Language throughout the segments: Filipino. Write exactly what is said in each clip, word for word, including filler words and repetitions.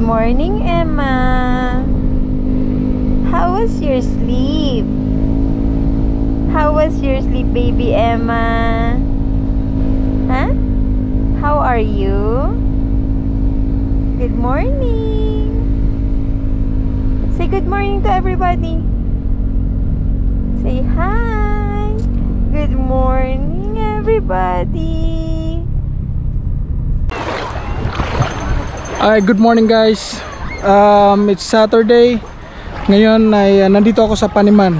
Good morning, Emma. How was your sleep? How was your sleep, baby Emma? Huh? How are you? Good morning. Say good morning to everybody. Say hi. Good morning, everybody. Alright, good morning, guys. Um, it's Saturday. Ngayon ay uh, nandito ako sa Paniman.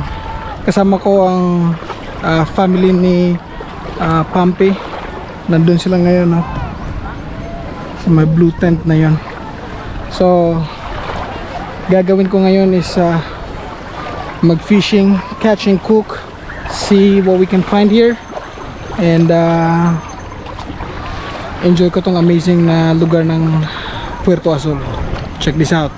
Kasama ko ang uh, family ni uh, Pampi. Nandun sila ngayon, no? Sa may blue tent na yon. So gagawin ko ngayon is uh, mag fishing, catch and cook, see what we can find here, and uh, enjoy ko tong amazing na uh, lugar ng PuertoAzul. Check this out.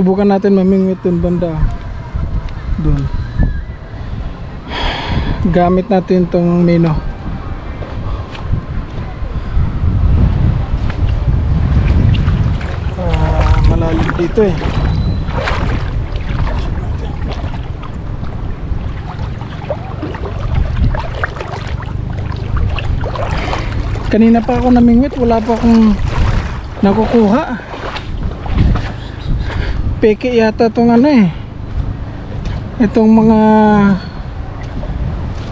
Subukan natin mamingwit dun banda dun. Gamit natin tong mino. Uh, malalim dito eh. Kanina pa ako namingwit, wala pa akong nakukuha. Peke yata itong ano eh, itong mga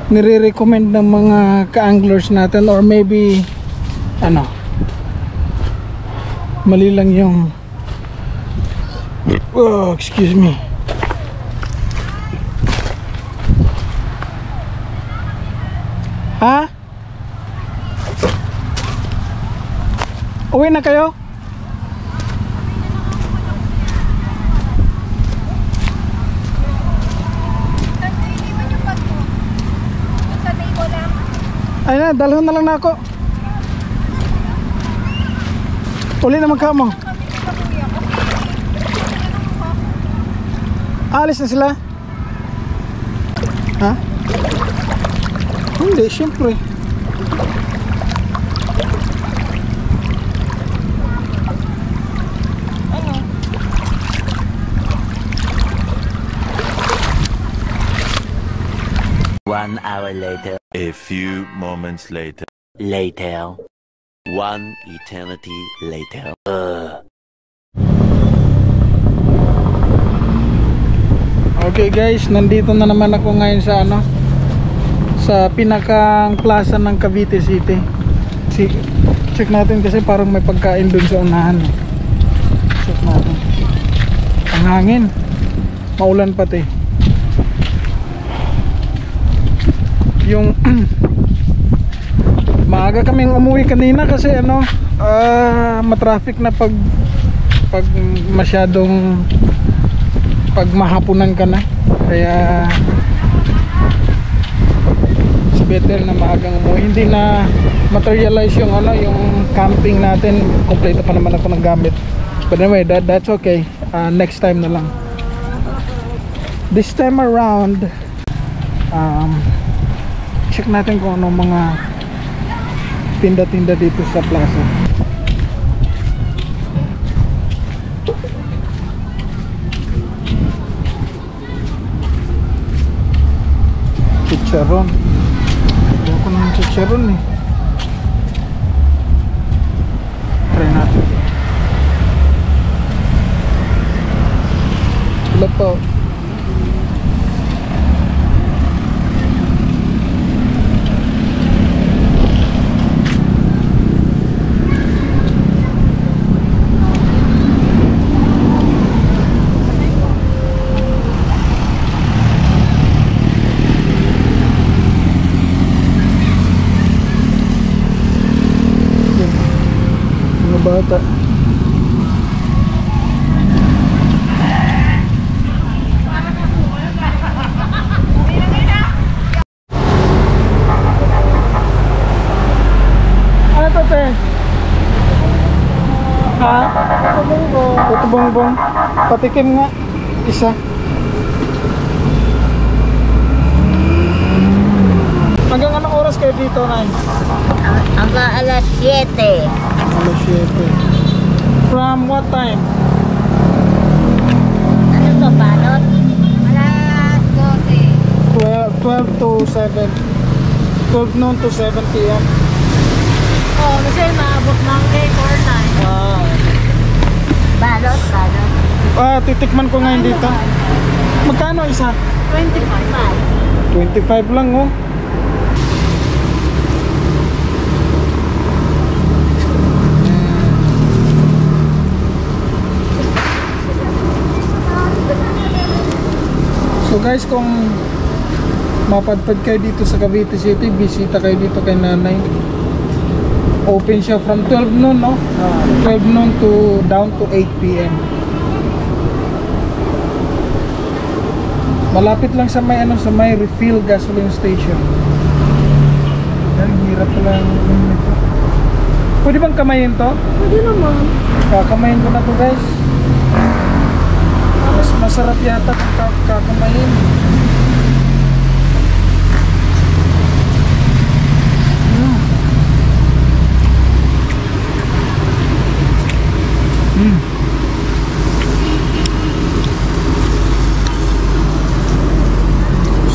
nire-recommend ng mga ka-anglers natin, or maybe ano, mali lang yung oh, excuse me. Ha? Uwi na kayo? Ayun na, dalhan na lang na ako. Uli naman ka mo. Alis na sila? Ha? Hindi, siyempre. One hour later. A few moments later. Later. One eternity later. Uh. Okay guys, nandito na naman ako ngayon sa ano, sa pinakang plaza ng Cavite City. Check, check natin kasi parang may pagkain dun sa unahan. Check natin. Ang hangin. Maulan pati. Yung maaga kaming umuwi kanina kasi ano, uh, matraffic na pag pag masyadong pag mahapunan ka na, kaya it's better na maagang umuwi. Hindi na materialize yung ano, yung camping natin. Kompleto pa naman ako ng gamit, but anyway, that, that's okay. Uh, next time na lang. This time around, um check natin kung anong mga tinda-tinda dito sa plaza. Chicharon. Baka ng chicharon nih. Try natin. Wala pa. Bata. Ano to, te? Ha? Ito bongbong. Patikim nga. Isa. Hanggang anong oras kayo dito, Nay? Hanggang alas siete. From what time? Ano to, balot? Alas twelve to seven. twelve noon to seven p m Oh, kasi naabot ng eight or nine. Wow. Balot, balot. Ah, titikman ko ngayon dito. Magkano isa? twenty-five. twenty-five lang, oh. Guys, kung mapadpad kayo dito sa Cavite City, bisita kayo dito kay Nanay. Open siya from twelve noon, no? twelve noon to down to eight p m Malapit lang sa may ano, sa may refill gasoline station. Ang hirap lang nito. Pwede bang kamayin to? Pwede naman. Kakamayin ko na to, guys. Mas masarap yata kung kakamayin. Mm. Mm.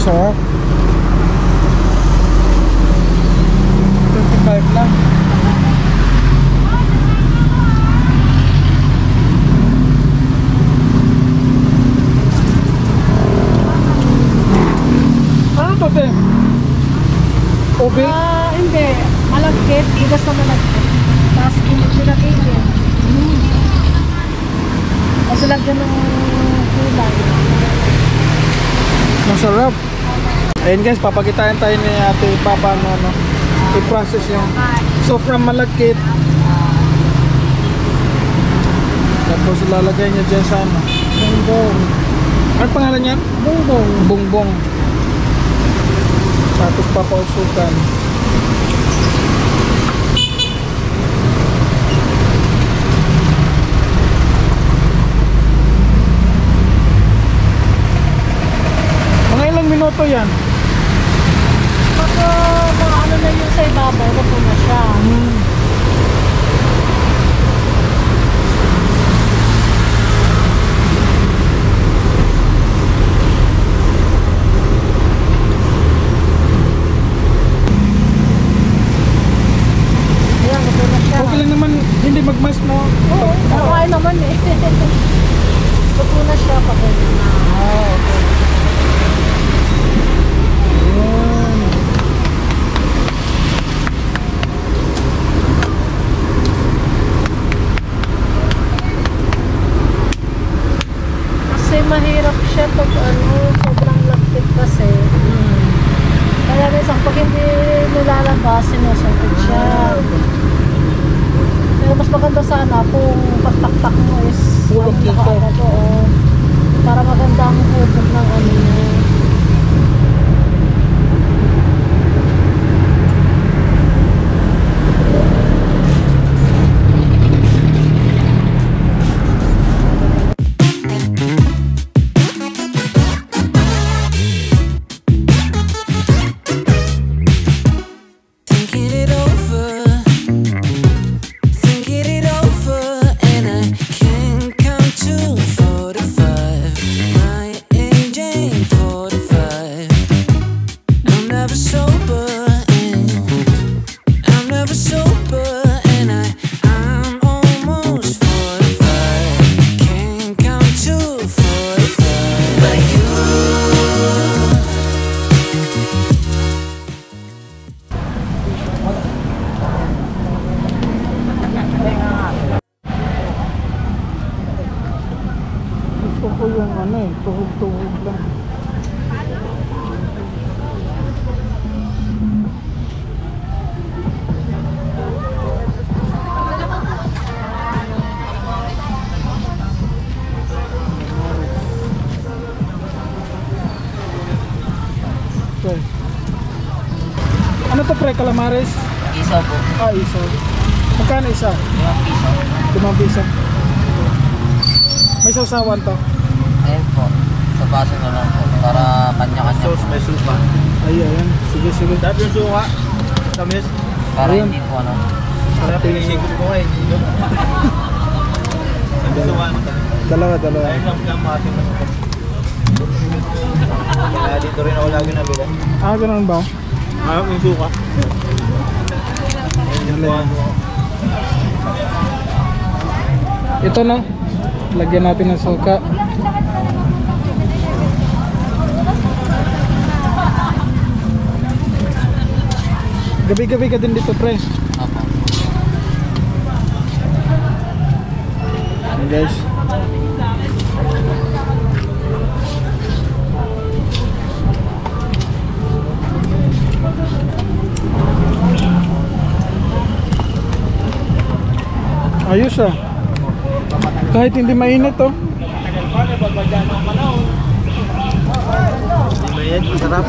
Sarap. twenty-five lang. Obe? Ah, hindi. Malagkit. Igas na malagkit. Tapos pinag-pinag-pinag. Hmm. Kasi lagyan ng kulay. Masarap. Ayun guys, papakitain tayo ni Ate Papa ano, ano, i-process yung. So from malagkit, tapos ilalagay niya dyan sa ano. Bongbong. Ano pangalan niyan? Bongbong. Bongbong. Tapos papausukan. Mga ilang minuto yan? Baka mga ano na yung sa ibabaw, napo na siya. Hmm. Magmas mo? Oo, nakain naman eh. Bago na siya pa rin. Ah, okay. Ayan. Kasi mahirap siya pag ano, sobrang lapit kasi. Hmm. Kaya minsan pag hindi nilalabas, sinusungkit siya. Pero mas maganda sana kung pagtaktak mo is nakakita na to, oh. Para maganda ang hukot ng ano niya. Jane. Ito po yung ano eh, tuhog-tuhog lang. Okay. Ano to pre, calamares? Isa po. Ah, isa. Magkano isa? Limang piso. Limang piso. May sausawan to? Ayan po. Sa baso na lang po. Para kanya-kanya po. May suka. Ay, ayan. Sige, sige. Tapos yung suka. Tamis. Para hindi po ano. Para pinisigod ko kayo. Dalawa, dalawa. Ayun lang lang mga ating nasa. Kaya dito rin ako lagi nabila. Ah, ganun ba? Ayaw yung suka. Ito na. Lagyan natin ng suka. Gabi-gabi ka din dito, pre. Apo. Hey guys. Ayos ah. Kahit hindi mainit oh.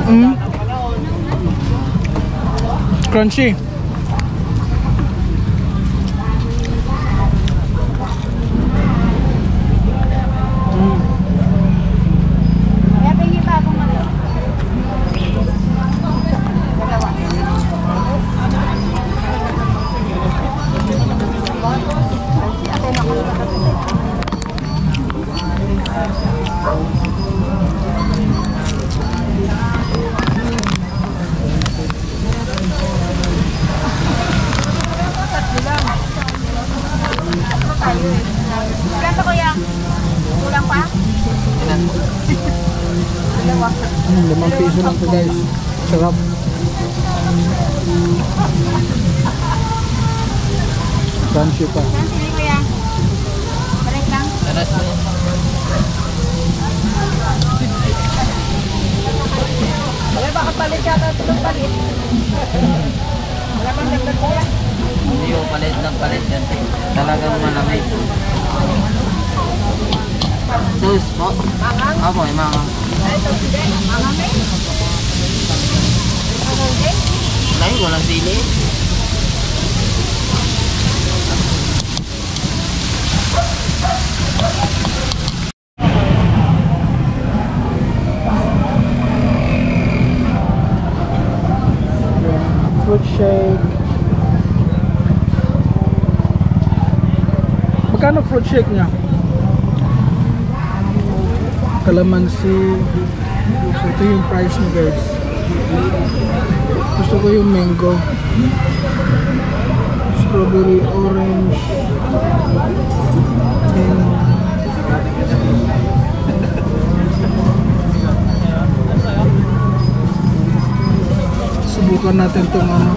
Mm. Crunchy. Mm. Limang piso lang po guys. Sarap. Crunchy pa. Balik lang. Wala ba kapalit yata itong palit? Wala ba nagdag ko yan? Hindi yung palit ng palit yan. Talagang malamay. Sus po. Mangang? Apo, mangang. Mangang eh? Mangang eh? Wala yun, walang sili. Fruit shake. Magkano fruit shake niya? Kalamansi. So, ito yung price nyo guys. Gusto ko yung mango, strawberry, orange, and subukan natin itong ano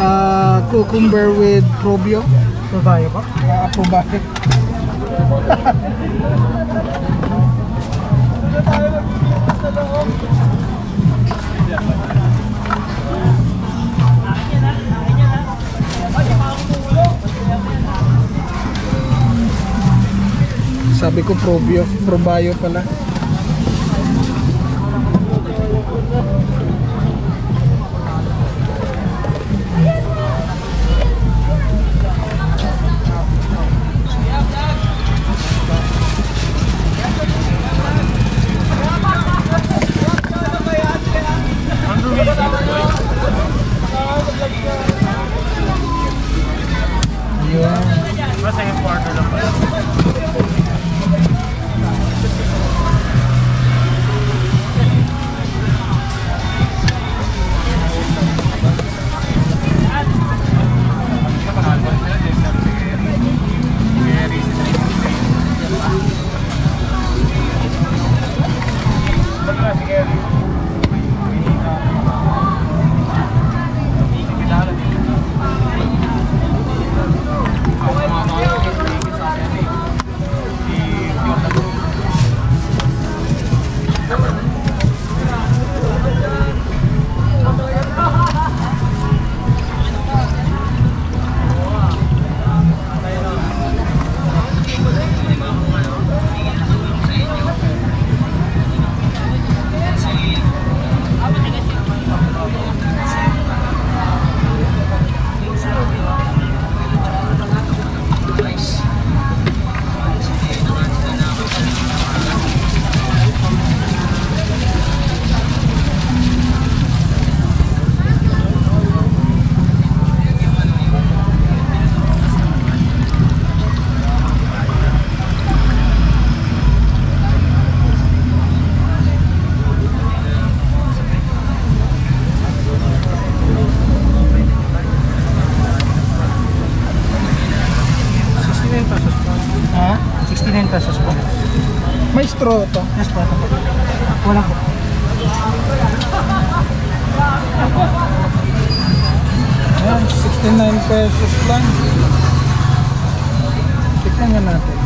uh, cucumber with probio. Probio ba? Uh, probio. Sabi ko probio, probio pala. Ini kita ada di pesos po. Ha? sixty-nine pesos po. May straw to? Yes po, ito po. Wala po. Ayan, sixty-nine pesos lang. Tignan nga natin.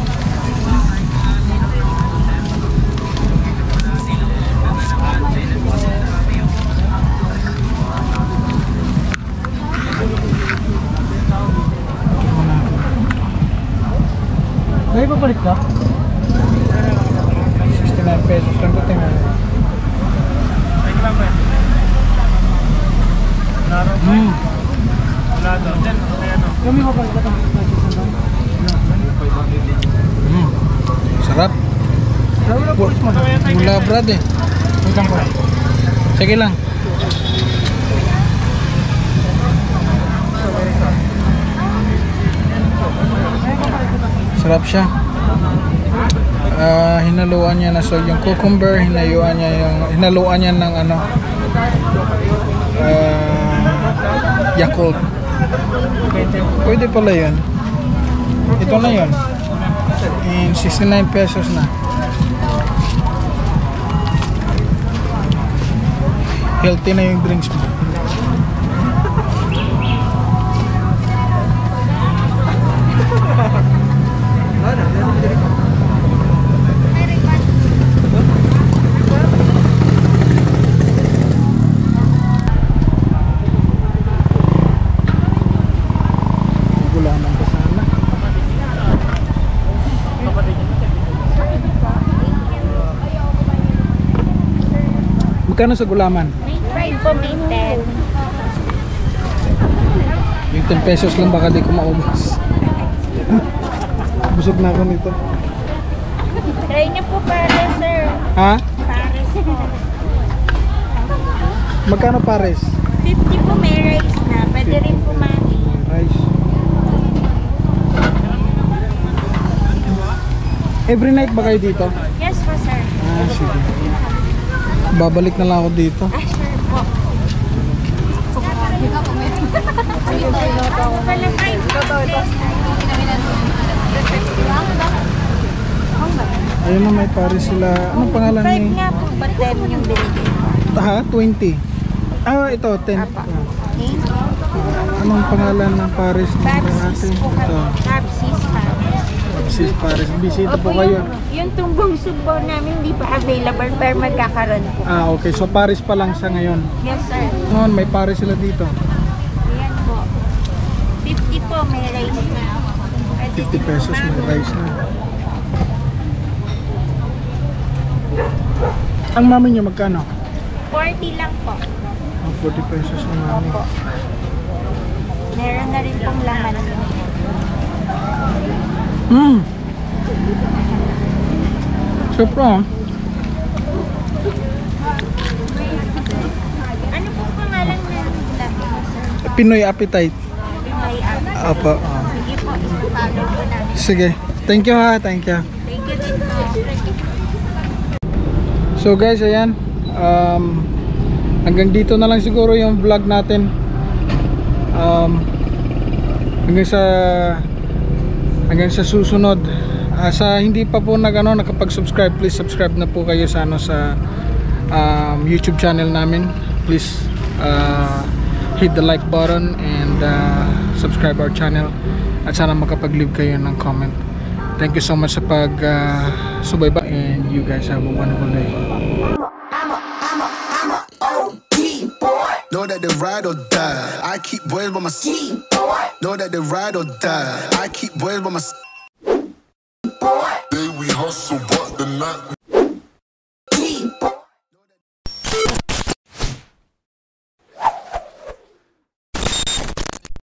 May babalik na? sixty-nine pesos lang po, tingnan nga. Hmm. Hmm. Sarap. Mula berat deh. Sige lang. Sarap siya. Uh, hinaluan niya na so yung cucumber, hinayuan niya yung hinaluan niya ng ano uh, Yakult. Pwede pala yun. Ito na yun. And sixty-nine pesos na. Healthy na yung drinks mo. Magkano sa gulaman? Fried po, may ten. Yung ten pesos lang baka di ko maubos. Busog na ako nito. Try niyo po pare, sir. Ha? Pare. Magkano pares? fifty po, may rice na. Pwede rin po mani. Rice. Every night ba kayo dito? Yes po, sir. Ah, sige. Babalik na lang ako dito. Ah, sure po. Ayun na, may pare sila. Anong pangalan ni? five nga po, but ten yung binigay ko. Ha? twenty? Ah, ito, ten. Anong pangalan ng pares ng natin? Tapsis pares. Tapsis pares. Bisita po kayo. Yung tumbong subo namin hindi pa available pero magkakaroon po. Ah, okay. So pares pa lang sa ngayon? Yes, sir. Noon, may pares sila dito? Ayan po. fifty po, may rice na. fifty pesos may rice na. Ang mami niyo magkano? forty lang po. Oh, forty pesos ang mami. Opo. Meron na rin pong laman. Mmm! Siyempre ah. Ano pong pangalan na rin? Pinoy Appetite. Pinoy Appetite. Opo. Sige po, follow po namin. Sige. Thank you ha, thank you. Thank you din po. So guys, ayan. Um, hanggang dito na lang siguro yung vlog natin. Um, hanggang sa hanggang sa susunod uh, sa hindi pa po nag, ano, nakapag-subscribe, please subscribe na po kayo sa, ano, sa um, YouTube channel namin. Please uh, hit the like button and uh, subscribe our channel at sana makapag-leave kayo ng comment. Thank you so much sa pag uh, subayba and you guys have a wonderful day. Know that they ride or die. I keep boys by my side. Know that they ride or die. I keep boys by my side. Day we hustle, but the night.